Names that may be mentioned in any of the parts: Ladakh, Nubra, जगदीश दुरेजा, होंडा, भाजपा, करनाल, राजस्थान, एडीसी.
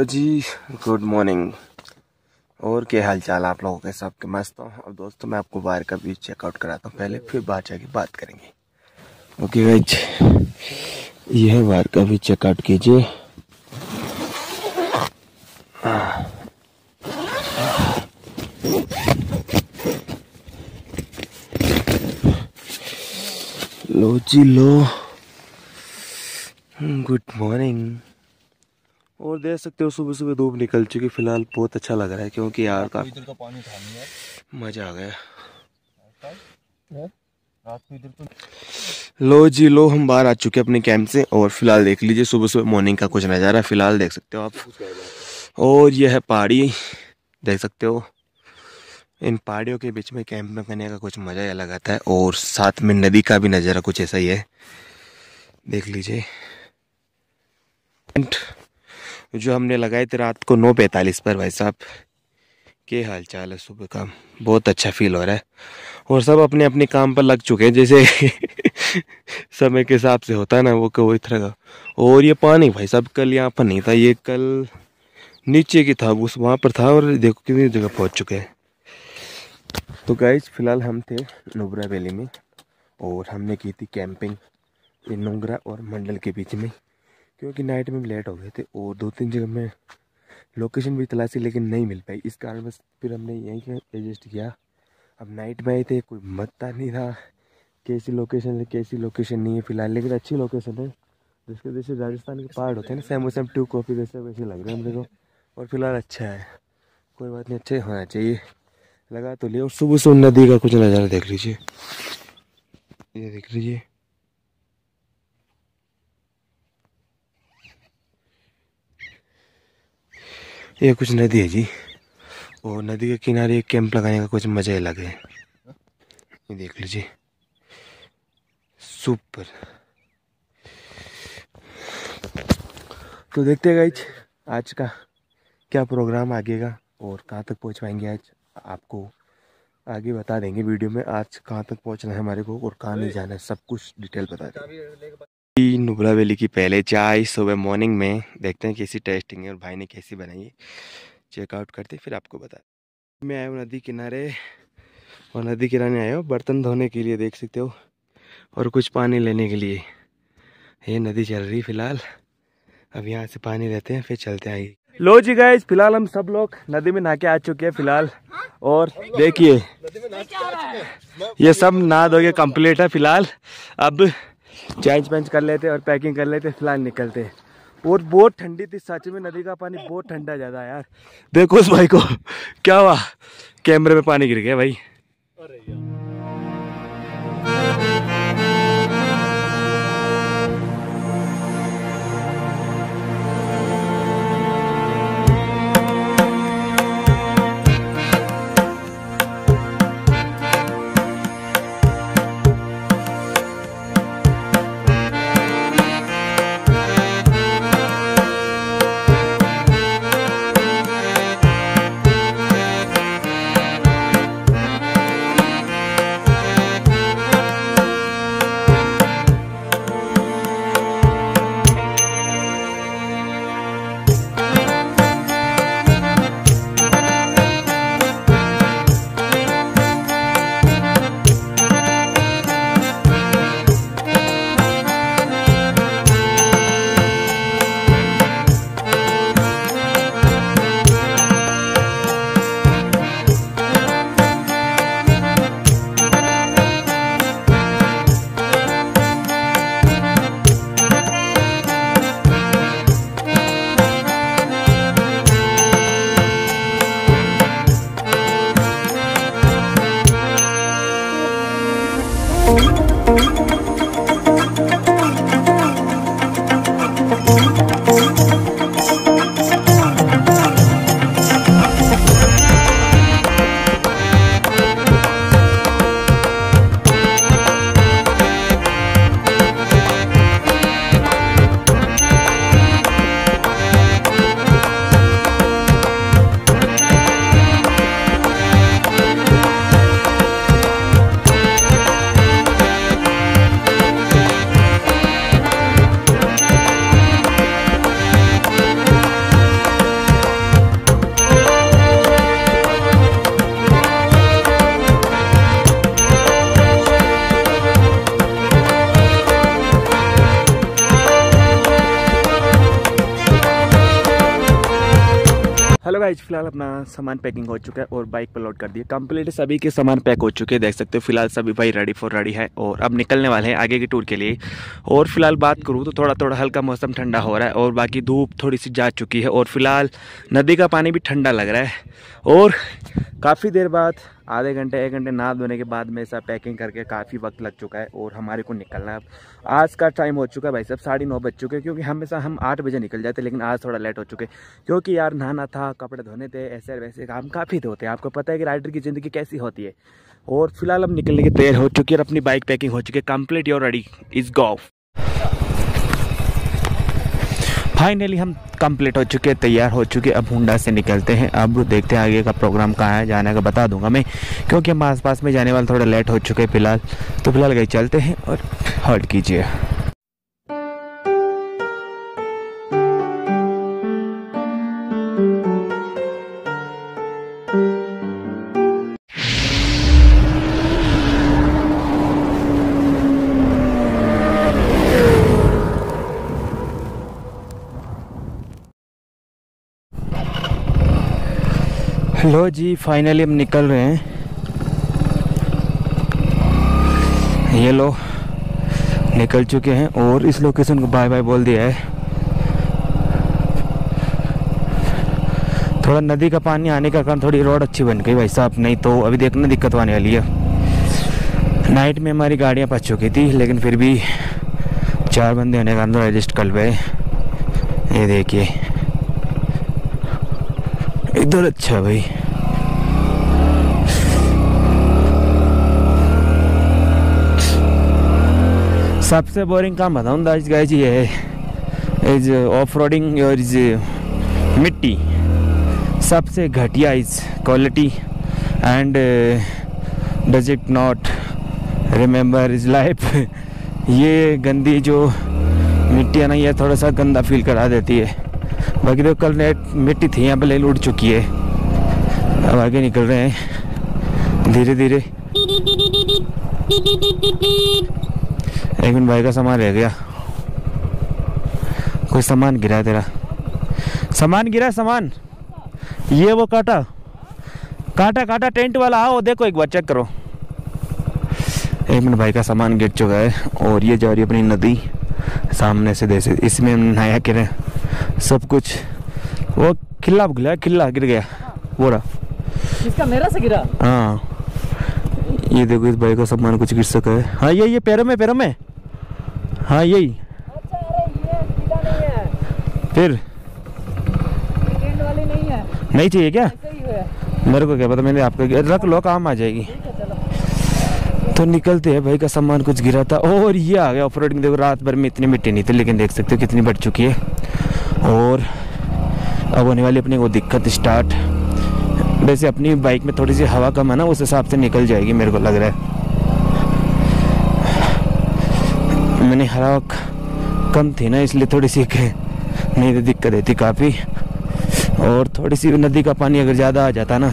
Hello जी, good morning. और क्या हाल चाल आप लोगों के? सबके मस्त हो। और दोस्तों, मैं आपको बाहर का बीच चेकआउट कराता हूँ पहले, फिर बाहर जाके बात करेंगे। ओके गाइज, यह है बाहर का बीच, चेकआउट कीजिए। लो जी लो, गुड मॉर्निंग। और देख सकते हो सुबह सुबह धूप निकल चुकी। फिलहाल बहुत अच्छा लग रहा है क्योंकि यार का पानी मजा आ गया। लो जी लो, हम बाहर आ चुके अपने कैंप से। और फिलहाल देख लीजिए सुबह सुबह मॉर्निंग का कुछ नज़ारा फिलहाल देख सकते हो आप। और यह है पहाड़ी, देख सकते हो। इन पहाड़ियों के बीच में कैंप में करने का कुछ मज़ा ही अलग आता है। और साथ में नदी का भी नज़ारा कुछ ऐसा ही है, देख लीजिए। जो हमने लगाए थे रात को 9:45 पर, भाई साहब क्या हाल चाल है। सुबह का बहुत अच्छा फील हो रहा है और सब अपने अपने काम पर लग चुके हैं, जैसे समय के हिसाब से होता है ना, वो इस तरह का। और ये पानी भाई साहब कल यहाँ पर नहीं था, ये कल नीचे की था, उस वहाँ पर था। और देखो कितनी जगह पहुँच चुके हैं। तो गाइज फिलहाल हम थे नुब्रा वैली में और हमने की थी कैंपिंग नुब्रा और मंडल के बीच में, क्योंकि नाइट में लेट हो गए थे। और 2-3 जगह में लोकेशन भी तलाशी लेकिन नहीं मिल पाई, इस कारण बस फिर हमने यहीं एडजस्ट किया। अब नाइट में आए थे, कोई पता नहीं था कैसी लोकेशन है कैसी लोकेशन नहीं है फिलहाल, लेकिन अच्छी लोकेशन है। जिसके जैसे राजस्थान के पहाड़ होते हैं ना, सेम वैसे ट्यू कॉपी जैसे वैसे लग रहे हैं मेरे को। और फिलहाल अच्छा है, कोई बात नहीं, अच्छे होना चाहिए, लगा तो लिया। और सुबह सुबह नदी का कुछ नज़ारा देख लीजिए, ये देख लीजिए। ये कुछ नदी है जी, और नदी के किनारे एक कैंप लगाने का कुछ मज़ा ही अलग है, ये देख लीजिए। सुपर। तो देखते हैं गाइज आज का क्या प्रोग्राम आगे का और कहाँ तक पहुँच पाएंगे। आज आपको आगे बता देंगे वीडियो में, आज कहाँ तक पहुँचना है हमारे को और कहाँ नहीं जाना है, सब कुछ डिटेल बता देंगे। नुब्रा वैली की पहले चाय सुबह मॉर्निंग में, देखते हैं कैसी टेस्टिंग है और भाई ने कैसी बनाई है। चेकआउट करते फिर आपको बता। मैं आया हूँ नदी किनारे और नदी किनारे आया हूँ बर्तन धोने के लिए, देख सकते हो, और कुछ पानी लेने के लिए। ये नदी चल रही फिलहाल, अब यहाँ से पानी लेते हैं फिर चलते हैं। लो जी गाइस, फिलहाल हम सब लोग नदी में नहा के आ चुके हैं फिलहाल। और देखिए ये सब नहा धो के कम्प्लीट है फिलहाल। अब चेंज पेंच कर लेते और पैकिंग कर लेते, फिलहाल निकलते हैं। और बहुत ठंडी थी सच में, नदी का पानी बहुत ठंडा ज़्यादा यार। देखो उस भाई को क्या हुआ, कैमरे में पानी गिर गया भाई। अरे यार। चलो गाइस फिलहाल अपना सामान पैकिंग हो चुका है और बाइक पर लोड कर दिया कंप्लीट। सभी के सामान पैक हो चुके हैं, देख सकते हो। फिलहाल सभी भाई रेडी फॉर रेडी है और अब निकलने वाले हैं आगे के टूर के लिए। और फिलहाल बात करूँ तो थोड़ा थोड़ा हल्का मौसम ठंडा हो रहा है और बाकी धूप थोड़ी सी जा चुकी है और फिलहाल नदी का पानी भी ठंडा लग रहा है। और काफ़ी देर बाद आधे घंटे एक घंटे नहा धोने के बाद में सब पैकिंग करके काफ़ी वक्त लग चुका है और हमारे को निकलना है। अब आज का टाइम हो चुका है भाई साहब 9:30 बज चुके हैं, क्योंकि हमेशा हम 8 बजे निकल जाते लेकिन आज थोड़ा लेट हो चुके क्योंकि यार नहाना था, कपड़े धोने थे, ऐसे वैसे काम काफ़ी होते हैं। आपको पता है कि राइडर की ज़िंदगी कैसी होती है। और फिलहाल हम निकलने की तैयार हो चुकी है और अपनी बाइक पैकिंग हो चुकी है complete. Your ready is go. Finally हम कंप्लीट हो चुके हैं, तैयार हो चुके हैं। अब होंडा से निकलते हैं। अब देखते हैं आगे का प्रोग्राम कहाँ है, जाने का बता दूंगा मैं, क्योंकि हम आसपास में जाने वाले थोड़ा लेट हो चुके हैं फिलहाल। तो फिलहाल गए चलते हैं और हॉल्ट कीजिए। हेलो जी, फाइनली हम निकल रहे हैं। ये लो निकल चुके हैं और इस लोकेशन को बाय बाय बोल दिया है। थोड़ा नदी का पानी आने का कारण थोड़ी रोड अच्छी बन गई भाई साहब, नहीं तो अभी देखना दिक्कत आने वाली है। नाइट में हमारी गाड़ियां फंस चुकी थी लेकिन फिर भी 4 बंदे होने का अंदर एडजस्ट कर पाए। ये देखिए इधर, अच्छा भाई सबसे बोरिंग काम बताऊँ दाज गाइज, ये है इज ऑफ रोडिंग और इज मिट्टी सबसे घटिया is quality and does it not remember is life. ये गंदी जो मिट्टी है ना, ये थोड़ा सा गंदा फील करा देती है। बाकी तो कल नेट मिट्टी थी, यहाँ पे ले लूट चुकी है। अब आगे निकल रहे हैं धीरे धीरे। एक मिनट, भाई का सामान रह गया, कोई सामान गिरा, तेरा सामान गिरा, सामान ये वो काटा काटा काटा टेंट वाला, आओ देखो एक बार चेक करो। एक मिनट, भाई का सामान गिर चुका है और ये जा रही है अपनी नदी सामने से। जैसे इसमें नहाया किरे सब कुछ, वो किला भुगला किला गिर गया बोरा इसका, मेरा से गिरा। हाँ ये देखो, इस भाई का सामान कुछ गिर सका है। हाँ ये पैरों में, हाँ यही। अच्छा, अरे ये फिर टेंट वाली नहीं है, नहीं चाहिए क्या? ऐसे ही हुआ। मेरे को क्या पता, मैंने आपको रख लो काम आ जाएगी। तो निकलते हैं, भाई का सामान कुछ गिरा था और ये आ गया ऑफ रोडिंग। देखो रात भर में इतनी मिट्टी नहीं थी लेकिन देख सकते हो कितनी बढ़ चुकी है। और अब होने वाली अपनी वो दिक्कत स्टार्ट। वैसे अपनी बाइक में थोड़ी सी हवा कम है ना, उस हिसाब से निकल जाएगी मेरे को लग रहा है। मैंने हवा कम थी ना इसलिए थोड़ी सी, नहीं तो दिक्कत रहती काफ़ी। और थोड़ी सी नदी का पानी अगर ज़्यादा आ जाता ना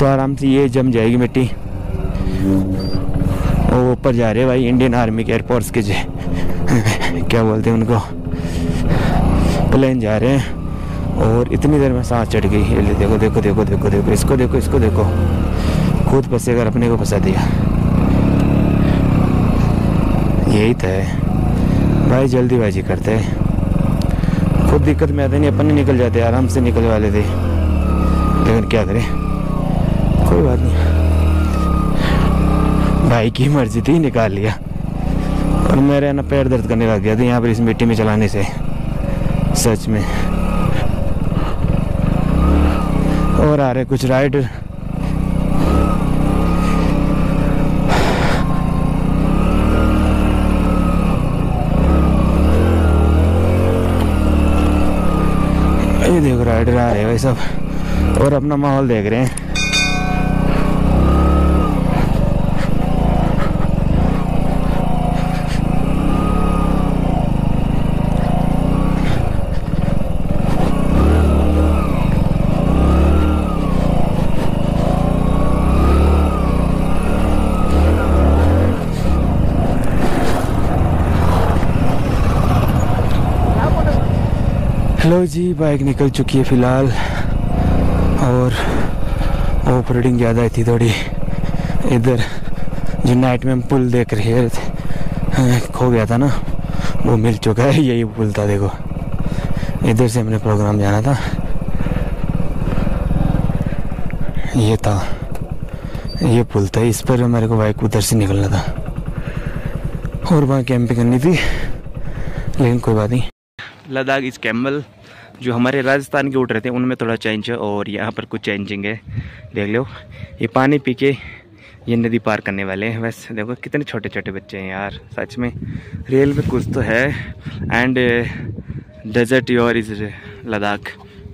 तो आराम से ये जम जाएगी मिट्टी। वो ऊपर जा रहे भाई इंडियन आर्मी के एयरफोर्स के क्या बोलते हैं उनको, प्लेन जा रहे हैं। और इतनी देर में सांस चढ़ गई। ये देखो देखो देखो देखो देखो, इसको देखो, इसको देखो, खुद फंसे कर अपने को फंसा दिया। यही तो है भाई, जल्दीबाजी करते हैं, खुद दिक्कत में आते नहीं, अपन निकल जाते। आराम से निकल वाले थे लेकिन क्या करें, कोई बात नहीं, भाई की मर्जी थी, निकाल लिया। और मेरे ना पैर दर्द करने लग गया था यहाँ पर इस मिट्टी में चलाने से, सच में। और आ रहे कुछ राइडर, ये देखो राइडर आ रहे भाई सब और अपना माहौल देख रहे हैं। हेलो जी, बाइक निकल चुकी है फिलहाल और ऑफ रोडिंग ज़्यादा थी थोड़ी। इधर जो नाइट में पुल देख रहे थे खो गया था ना, वो मिल चुका है, यही पुल था। देखो इधर से हमने प्रोग्राम जाना था, ये था, ये पुल था, इस पर मेरे को बाइक उधर से निकलना था और वहाँ कैंपिंग करनी थी, लेकिन कोई बात नहीं। लद्दाख इस कैम्बल जो हमारे राजस्थान के उठ रहे थे उनमें थोड़ा चेंज है और यहाँ पर कुछ चेंजिंग है, देख लो। ये पानी पी के ये नदी पार करने वाले हैं। वैसे देखो कितने छोटे छोटे बच्चे हैं यार, सच में रियल में कुछ तो है। And desert your is Ladakh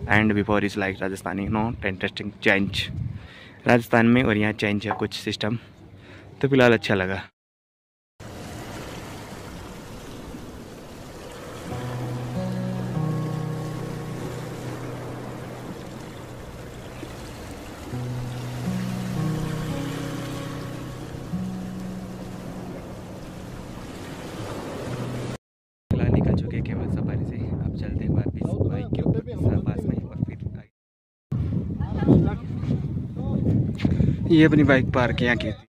and before is like Rajasthani, you know, interesting change राजस्थान में और यहाँ चेंज है कुछ सिस्टम, तो फिलहाल अच्छा लगा। ये अपनी बाइक पार्क यहाँ की